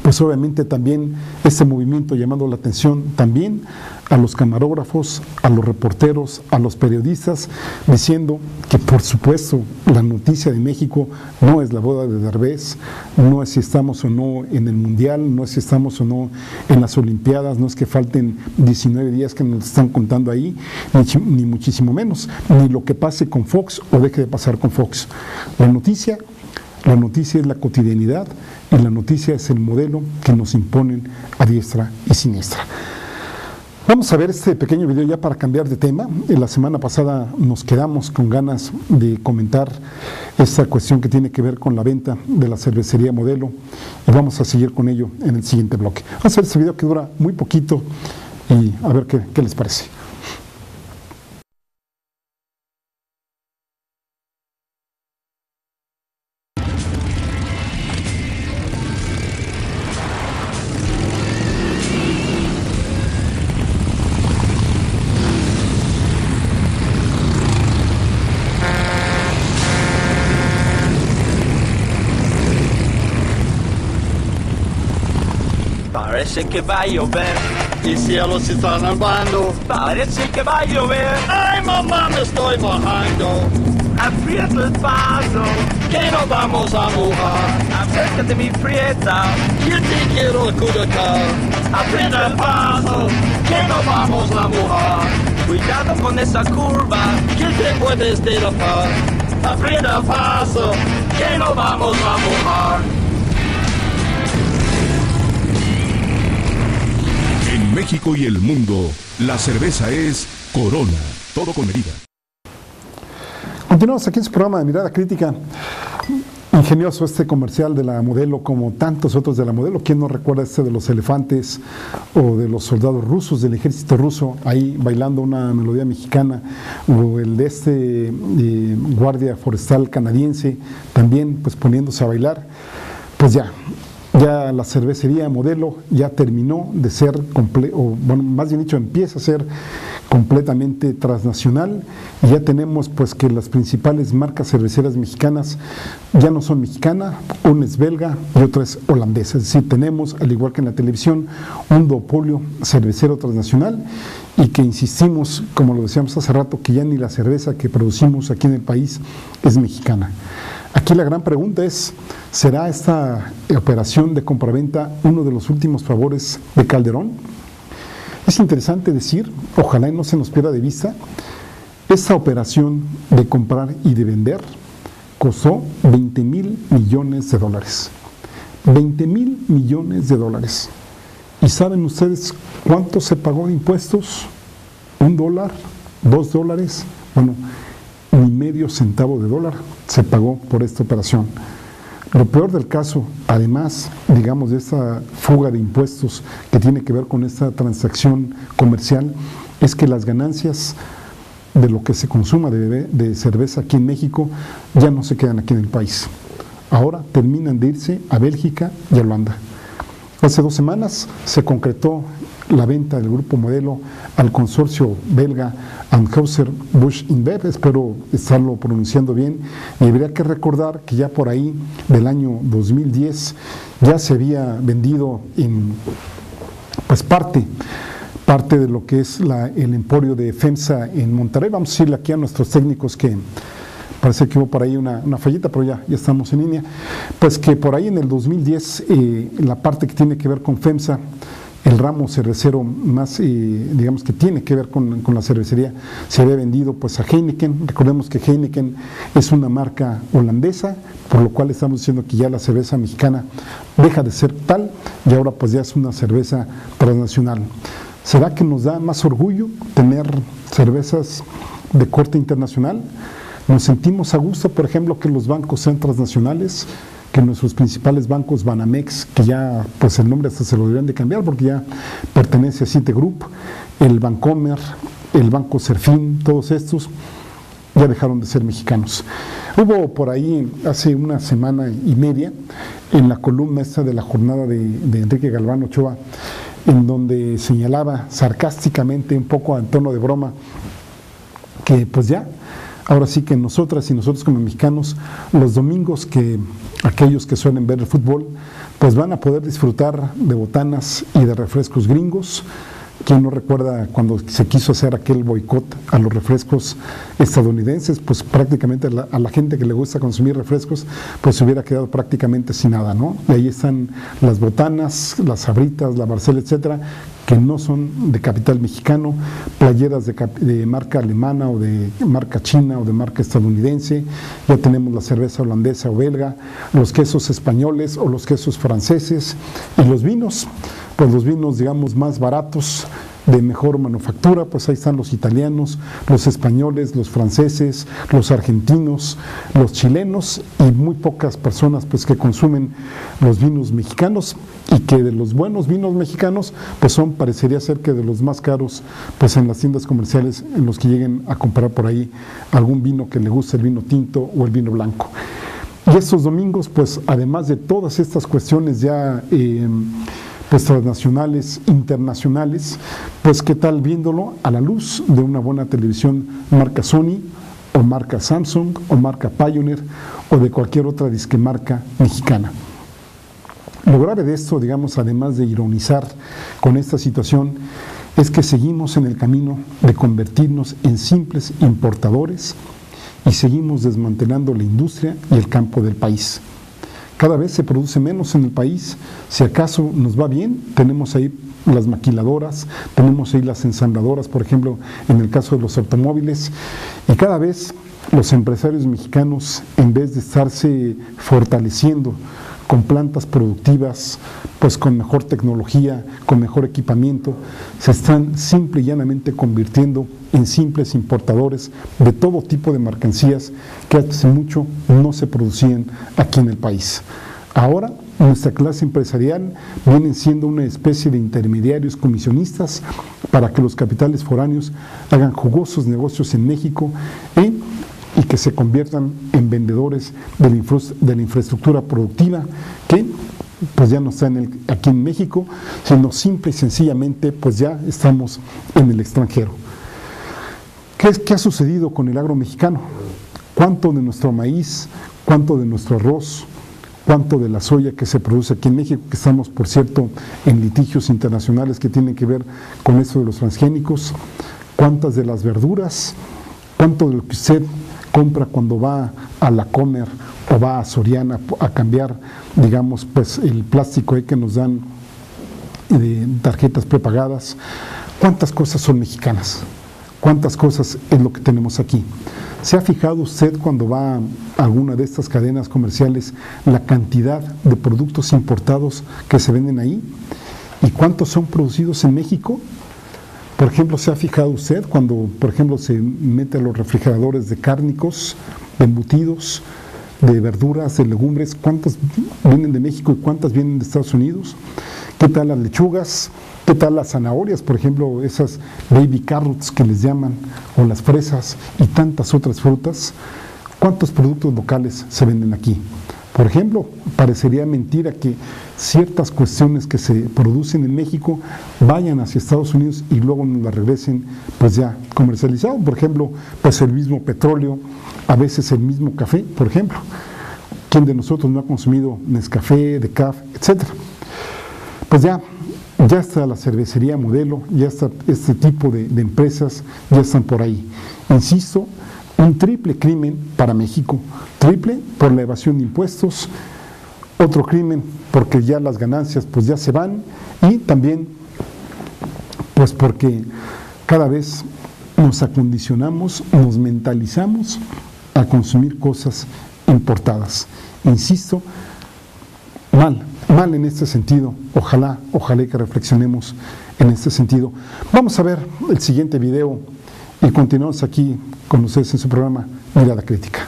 pues obviamente también este movimiento llamando la atención también a los camarógrafos, a los reporteros, a los periodistas, diciendo que por supuesto la noticia de México no es la boda de Derbez, no es si estamos o no en el Mundial, no es si estamos o no en las Olimpiadas, no es que falten 19 días que nos están contando ahí, ni muchísimo menos, ni lo que pase con Fox o deje de pasar con Fox. La noticia es la cotidianidad, y la noticia es el modelo que nos imponen a diestra y siniestra. Vamos a ver este pequeño video ya para cambiar de tema. La semana pasada nos quedamos con ganas de comentar esta cuestión que tiene que ver con la venta de la cervecería Modelo, y vamos a seguir con ello en el siguiente bloque. Vamos a hacer este video que dura muy poquito y a ver qué les parece. Parece que va a llover, el cielo se está nublando. Parece que va a llover, ay mamá me estoy mojando. Aprieta el paso, que nos vamos a mojar. Acércate mi prieta, yo te quiero escuchar. Aprieta el paso, que nos vamos a mojar. Cuidado con esa curva, que te puedes derrapar. Aprieta el paso, que nos vamos a mojar. México y el mundo, la cerveza es Corona, todo con medida. Continuamos aquí en su programa de Mirada Crítica. Ingenioso este comercial de la modelo, como tantos otros de la modelo. ¿Quién no recuerda este de los elefantes o de los soldados rusos, del ejército ruso, ahí bailando una melodía mexicana? O el de este guardia forestal canadiense, también pues poniéndose a bailar. Pues ya la cervecería modelo ya terminó de ser, más bien dicho, empieza a ser completamente transnacional, y ya tenemos pues que las principales marcas cerveceras mexicanas ya no son mexicanas, una es belga y otra es holandesa. Es decir, tenemos, al igual que en la televisión, un duopolio cervecero transnacional, y que insistimos, como lo decíamos hace rato, que ya ni la cerveza que producimos aquí en el país es mexicana. Aquí la gran pregunta es, ¿será esta operación de compraventa uno de los últimos favores de Calderón? Es interesante decir, ojalá y no se nos pierda de vista, esta operación de comprar y de vender costó 20,000 millones de dólares. 20,000 millones de dólares. ¿Y saben ustedes cuánto se pagó de impuestos? $1, $2, bueno, ni medio centavo de dólar se pagó por esta operación. Lo peor del caso, además, digamos, de esta fuga de impuestos que tiene que ver con esta transacción comercial, es que las ganancias de lo que se consuma de cerveza aquí en México ya no se quedan aquí en el país. Ahora terminan de irse a Bélgica y a Holanda. Hace 2 semanas se concretó la venta del Grupo Modelo al consorcio belga Anheuser-Busch InBev, espero estarlo pronunciando bien, y habría que recordar que ya por ahí del año 2010 ya se había vendido en, pues, parte de lo que es el emporio de FEMSA en Monterrey. Vamos a decirle aquí a nuestros técnicos que parece que hubo por ahí una fallita, pero ya estamos en línea, pues que por ahí en el 2010 la parte que tiene que ver con FEMSA, el ramo cervecero más, digamos, que tiene que ver con la cervecería, se había vendido pues a Heineken. Recordemos que Heineken es una marca holandesa, por lo cual estamos diciendo que ya la cerveza mexicana deja de ser tal, y ahora pues ya es una cerveza transnacional. ¿Será que nos da más orgullo tener cervezas de corte internacional? ¿Nos sentimos a gusto, por ejemplo, que los bancos sean transnacionales? Que nuestros principales bancos, Banamex, que ya pues el nombre hasta se lo deberían de cambiar porque ya pertenece a Citigroup, el Bancomer, el Banco Serfín, todos estos ya dejaron de ser mexicanos. Hubo por ahí hace una semana y media, en la columna esta de la jornada de Enrique Galván Ochoa, en donde señalaba sarcásticamente, un poco en tono de broma, que pues ya ahora sí que nosotras y nosotros como mexicanos, los domingos que aquellos que suelen ver el fútbol, pues van a poder disfrutar de botanas y de refrescos gringos. ¿Quién no recuerda cuando se quiso hacer aquel boicot a los refrescos estadounidenses? Pues prácticamente a la gente que le gusta consumir refrescos, pues se hubiera quedado prácticamente sin nada, ¿no? Y ahí están las botanas, las Sabritas, la Barcel, etcétera, que no son de capital mexicano, playeras de marca alemana o de marca china o de marca estadounidense. Ya tenemos la cerveza holandesa o belga, los quesos españoles o los quesos franceses, y los vinos, pues los vinos, digamos, más baratos, de mejor manufactura, pues ahí están los italianos, los españoles, los franceses, los argentinos, los chilenos, y muy pocas personas pues que consumen los vinos mexicanos, y que de los buenos vinos mexicanos pues son, parecería ser que de los más caros pues en las tiendas comerciales, en los que lleguen a comprar por ahí algún vino que le guste, el vino tinto o el vino blanco. Y estos domingos pues, además de todas estas cuestiones ya pues transnacionales, internacionales, pues qué tal viéndolo a la luz de una buena televisión marca Sony o marca Samsung o marca Pioneer o de cualquier otra disquemarca mexicana. Lo grave de esto, digamos, además de ironizar con esta situación, es que seguimos en el camino de convertirnos en simples importadores y seguimos desmantelando la industria y el campo del país. Cada vez se produce menos en el país. Si acaso nos va bien, tenemos ahí las maquiladoras, tenemos ahí las ensambladoras, por ejemplo, en el caso de los automóviles. Y cada vez los empresarios mexicanos, en vez de estarse fortaleciendo con plantas productivas, pues con mejor tecnología, con mejor equipamiento, se están simple y llanamente convirtiendo en simples importadores de todo tipo de mercancías que hace mucho no se producían aquí en el país. Ahora, nuestra clase empresarial viene siendo una especie de intermediarios comisionistas para que los capitales foráneos hagan jugosos negocios en México y que se conviertan en vendedores de la infraestructura productiva que pues ya no está aquí en México, sino simple y sencillamente pues ya estamos en el extranjero. ¿Qué ha sucedido con el agro mexicano? ¿Cuánto de nuestro maíz? ¿Cuánto de nuestro arroz? Cuánto de la soya que se produce aquí en México, que estamos, por cierto, en litigios internacionales que tienen que ver con esto de los transgénicos, cuántas de las verduras, cuánto de lo que usted compra cuando va a la Comer o va a Soriana a cambiar, digamos, pues el plástico ahí que nos dan de tarjetas prepagadas, cuántas cosas son mexicanas, cuántas cosas es lo que tenemos aquí. ¿Se ha fijado usted cuando va a alguna de estas cadenas comerciales la cantidad de productos importados que se venden ahí? ¿Y cuántos son producidos en México? Por ejemplo, ¿se ha fijado usted cuando, por ejemplo, se mete a los refrigeradores de cárnicos, de embutidos, de verduras, de legumbres? ¿Cuántas vienen de México y cuántas vienen de Estados Unidos? ¿Qué tal las lechugas? ¿Qué tal las zanahorias, por ejemplo, esas baby carrots que les llaman, o las fresas y tantas otras frutas? ¿Cuántos productos locales se venden aquí? Por ejemplo, parecería mentira que ciertas cuestiones que se producen en México vayan hacia Estados Unidos y luego nos las regresen pues ya comercializado. Por ejemplo, pues el mismo petróleo, a veces el mismo café, por ejemplo. ¿Quién de nosotros no ha consumido Nescafé, Decaf, etcétera? Pues ya está la cervecería modelo, ya está este tipo de empresas, ya están por ahí. Insisto, un triple crimen para México. Triple por la evasión de impuestos, otro crimen porque ya las ganancias pues ya se van, y también pues porque cada vez nos acondicionamos, nos mentalizamos a consumir cosas importadas. Insisto, mal en este sentido. Ojalá que reflexionemos en este sentido. Vamos a ver el siguiente video y continuamos aquí con ustedes en su programa Mirada Crítica.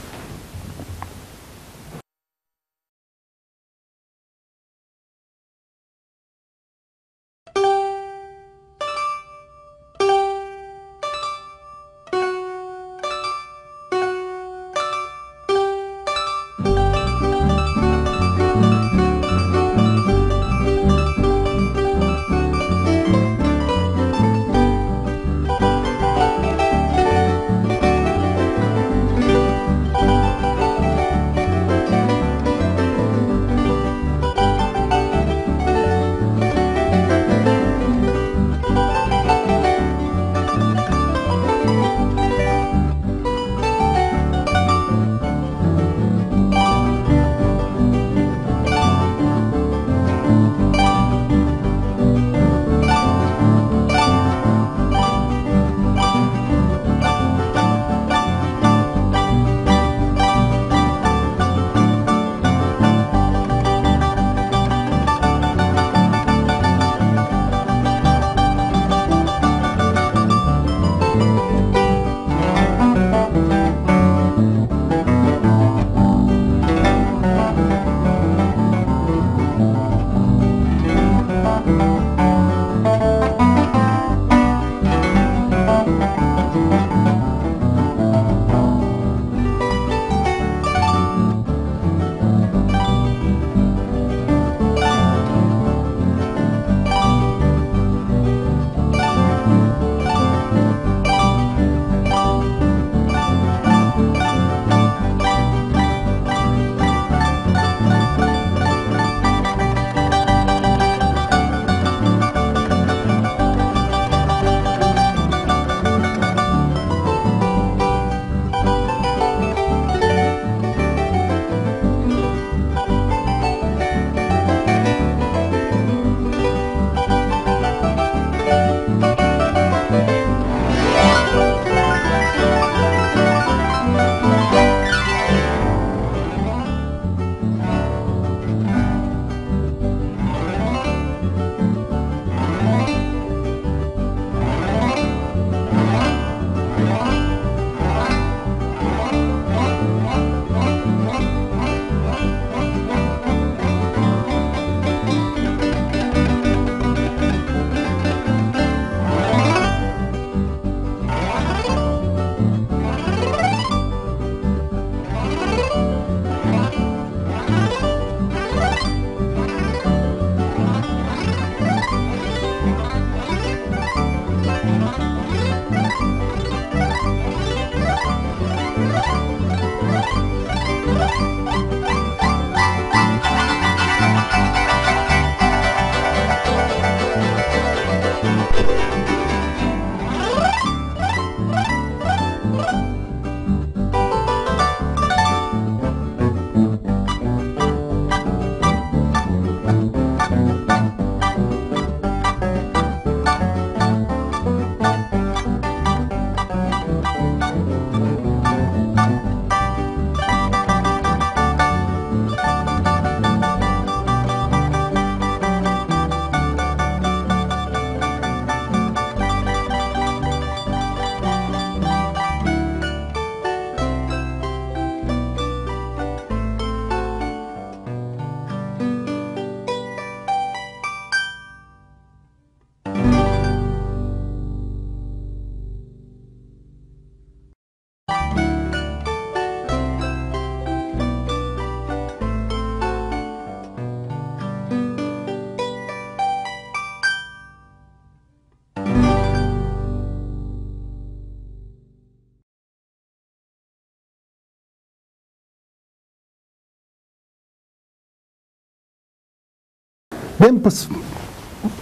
Bien, pues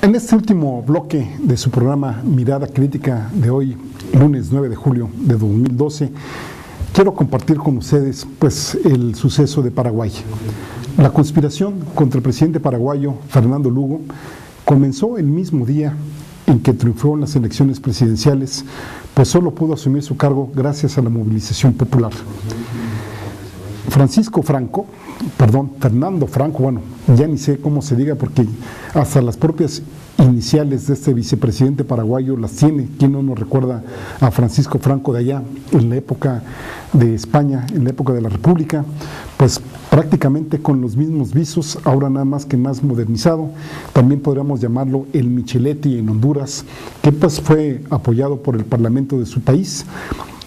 en este último bloque de su programa Mirada Crítica de hoy, lunes 9 de julio de 2012, quiero compartir con ustedes pues el suceso de Paraguay. La conspiración contra el presidente paraguayo Fernando Lugo comenzó el mismo día en que triunfó en las elecciones presidenciales, pues solo pudo asumir su cargo gracias a la movilización popular. Fernando Franco, bueno, ya ni sé cómo se diga porque hasta las propias iniciales de este vicepresidente paraguayo las tiene. ¿Quién no nos recuerda a Francisco Franco de allá en la época de España, en la época de la República? Pues prácticamente con los mismos visos, ahora nada más que más modernizado. También podríamos llamarlo el Micheletti en Honduras, que pues fue apoyado por el Parlamento de su país.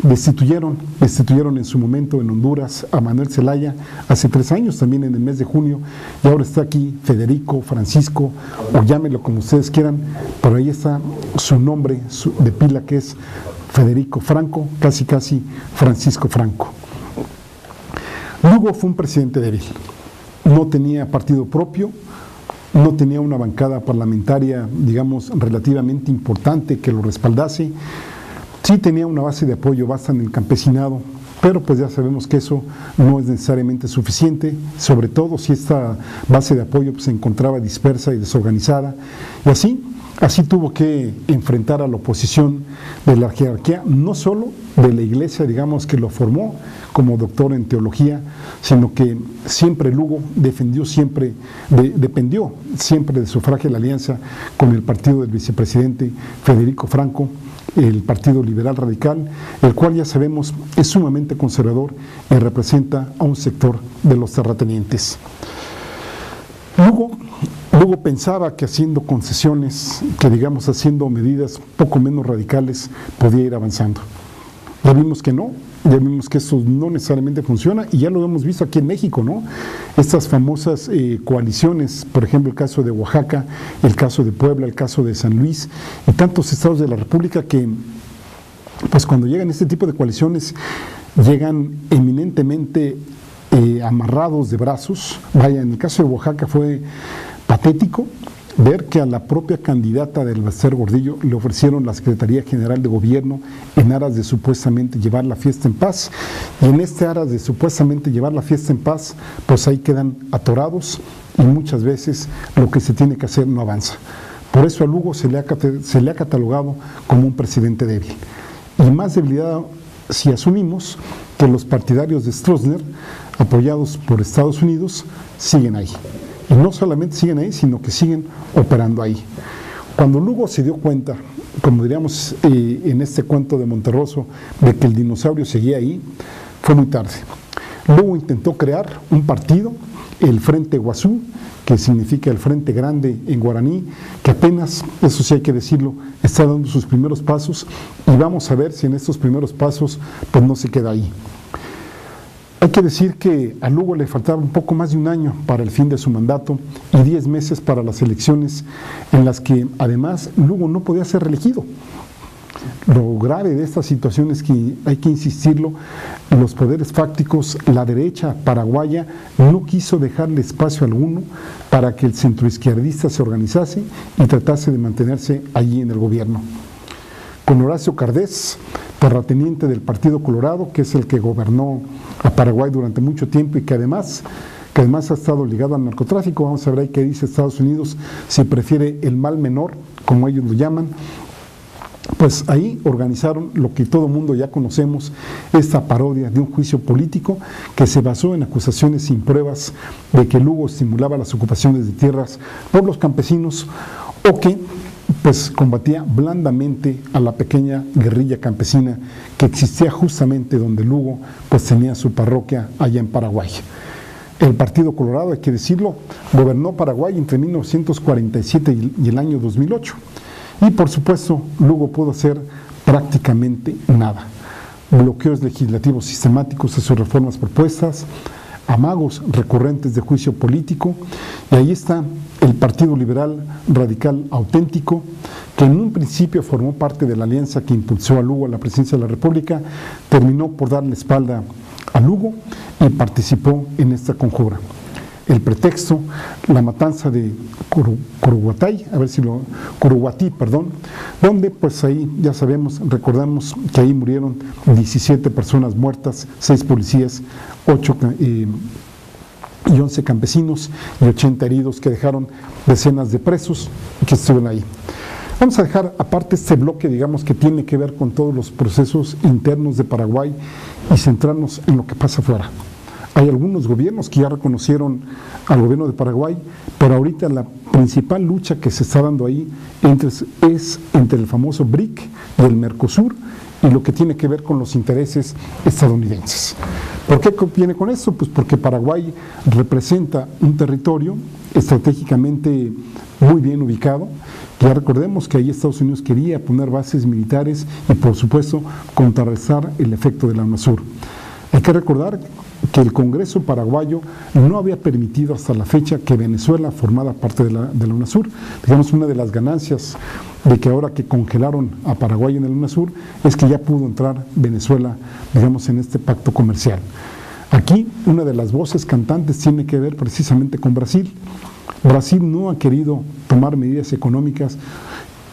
Destituyeron en su momento en Honduras a Manuel Zelaya hace 3 años, también en el mes de junio, y ahora está aquí Federico, Francisco, o llámenlo como ustedes quieran, pero ahí está su nombre de pila, que es Federico Franco, casi Francisco Franco. Lugo fue un presidente débil, no tenía partido propio, no tenía una bancada parlamentaria, digamos, relativamente importante que lo respaldase. Sí tenía una base de apoyo bastante en el campesinado, pero pues ya sabemos que eso no es necesariamente suficiente, sobre todo si esta base de apoyo pues se encontraba dispersa y desorganizada, y así tuvo que enfrentar a la oposición de la jerarquía, no solo de la iglesia, digamos, que lo formó como doctor en teología, sino que siempre Lugo dependió siempre de su frágil alianza con el partido del vicepresidente Federico Franco, el Partido Liberal Radical, el cual ya sabemos es sumamente conservador y representa a un sector de los terratenientes. Lugo pensaba que haciendo concesiones, que digamos haciendo medidas poco menos radicales, podía ir avanzando. Ya vimos que no, ya vimos que eso no necesariamente funciona, y ya lo hemos visto aquí en México, ¿no? Estas famosas coaliciones, por ejemplo el caso de Oaxaca, el caso de Puebla, el caso de San Luis, y tantos estados de la República que, pues cuando llegan este tipo de coaliciones, llegan eminentemente amarrados de brazos. Vaya, en el caso de Oaxaca fue patético ver que a la propia candidata del Bester Gordillo le ofrecieron la Secretaría General de Gobierno en aras de supuestamente llevar la fiesta en paz, y en este aras de supuestamente llevar la fiesta en paz, pues ahí quedan atorados y muchas veces lo que se tiene que hacer no avanza. Por eso a Lugo se le ha catalogado como un presidente débil, y más debilidad si asumimos que los partidarios de Stroessner, apoyados por Estados Unidos, siguen ahí. Y no solamente siguen ahí, sino que siguen operando ahí. Cuando Lugo se dio cuenta, como diríamos en este cuento de Monterroso, de que el dinosaurio seguía ahí, fue muy tarde. Lugo intentó crear un partido, el Frente Guazú, que significa el Frente Grande en guaraní, que apenas, eso sí hay que decirlo, está dando sus primeros pasos, y vamos a ver si en estos primeros pasos pues no se queda ahí. Hay que decir que a Lugo le faltaba un poco más de 1 año para el fin de su mandato y 10 meses para las elecciones, en las que además Lugo no podía ser reelegido. Lo grave de esta situación es que, hay que insistirlo, los poderes fácticos, la derecha paraguaya, no quiso dejarle espacio alguno para que el centroizquierdista se organizase y tratase de mantenerse allí en el gobierno. Con Horacio Cardés, terrateniente del Partido Colorado, que es el que gobernó a Paraguay durante mucho tiempo y que además ha estado ligado al narcotráfico. Vamos a ver ahí qué dice Estados Unidos, si prefiere el mal menor, como ellos lo llaman. Pues ahí organizaron lo que todo mundo ya conocemos, esta parodia de un juicio político que se basó en acusaciones sin pruebas de que Lugo estimulaba las ocupaciones de tierras por los campesinos, o que pues combatía blandamente a la pequeña guerrilla campesina que existía justamente donde Lugo pues tenía su parroquia allá en Paraguay. El Partido Colorado, hay que decirlo, gobernó Paraguay entre 1947 y el año 2008, y por supuesto Lugo pudo hacer prácticamente nada. Bloqueos legislativos sistemáticos a sus reformas propuestas, amagos recurrentes de juicio político, y ahí está el Partido Liberal Radical Auténtico, que en un principio formó parte de la alianza que impulsó a Lugo a la presidencia de la República, terminó por darle espalda a Lugo y participó en esta conjura. el pretexto, la matanza de Curuguatí, donde pues ahí ya sabemos, recordamos que ahí murieron 17 personas muertas, 6 policías, 8 y 11 campesinos y 80 heridos que dejaron decenas de presos que estuvieron ahí. Vamos a dejar aparte este bloque, digamos, que tiene que ver con todos los procesos internos de Paraguay y centrarnos en lo que pasa afuera. Hay algunos gobiernos que ya reconocieron al gobierno de Paraguay, pero ahorita la principal lucha que se está dando ahí es entre el famoso BRIC y el Mercosur y lo que tiene que ver con los intereses estadounidenses. ¿Por qué viene con esto? Pues porque Paraguay representa un territorio estratégicamente muy bien ubicado. Ya recordemos que ahí Estados Unidos quería poner bases militares y, por supuesto, contrarrestar el efecto de la UNASUR. Hay que recordar que el Congreso paraguayo no había permitido hasta la fecha que Venezuela formara parte de la UNASUR. Digamos, una de las ganancias de que ahora que congelaron a Paraguay en el UNASUR es que ya pudo entrar Venezuela, digamos, en este pacto comercial. Aquí, una de las voces cantantes tiene que ver precisamente con Brasil. Brasil no ha querido tomar medidas económicas,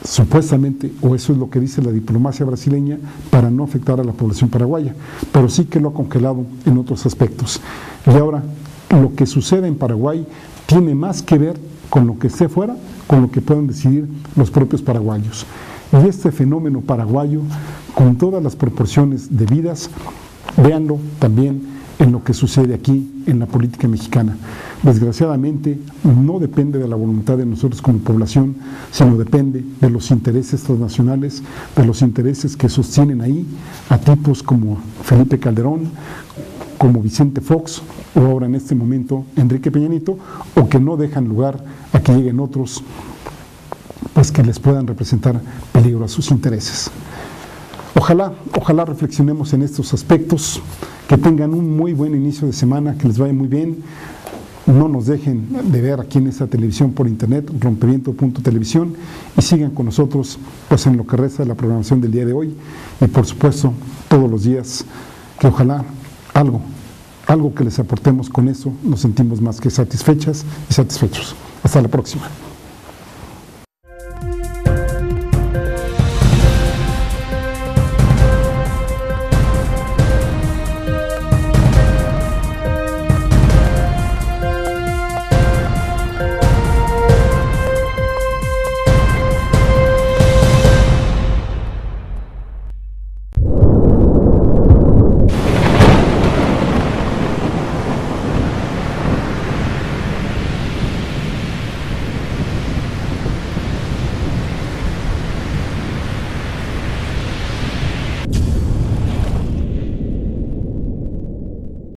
supuestamente, o eso es lo que dice la diplomacia brasileña, para no afectar a la población paraguaya, pero sí que lo ha congelado en otros aspectos. Y ahora, lo que sucede en Paraguay tiene más que ver con lo que esté fuera, con lo que puedan decidir los propios paraguayos. Y este fenómeno paraguayo, con todas las proporciones debidas, véanlo también en lo que sucede aquí en la política mexicana. Desgraciadamente no depende de la voluntad de nosotros como población, sino depende de los intereses transnacionales, de los intereses que sostienen ahí a tipos como Felipe Calderón, como Vicente Fox, o ahora en este momento Enrique Peña Nieto, o que no dejan lugar a que lleguen otros pues que les puedan representar peligro a sus intereses. Ojalá reflexionemos en estos aspectos, que tengan un muy buen inicio de semana, que les vaya muy bien, no nos dejen de ver aquí en esta televisión por internet, rompeviento.tv, y sigan con nosotros pues en lo que resta de la programación del día de hoy, y por supuesto todos los días, que ojalá algo que les aportemos con eso, nos sentimos más que satisfechas y satisfechos. Hasta la próxima.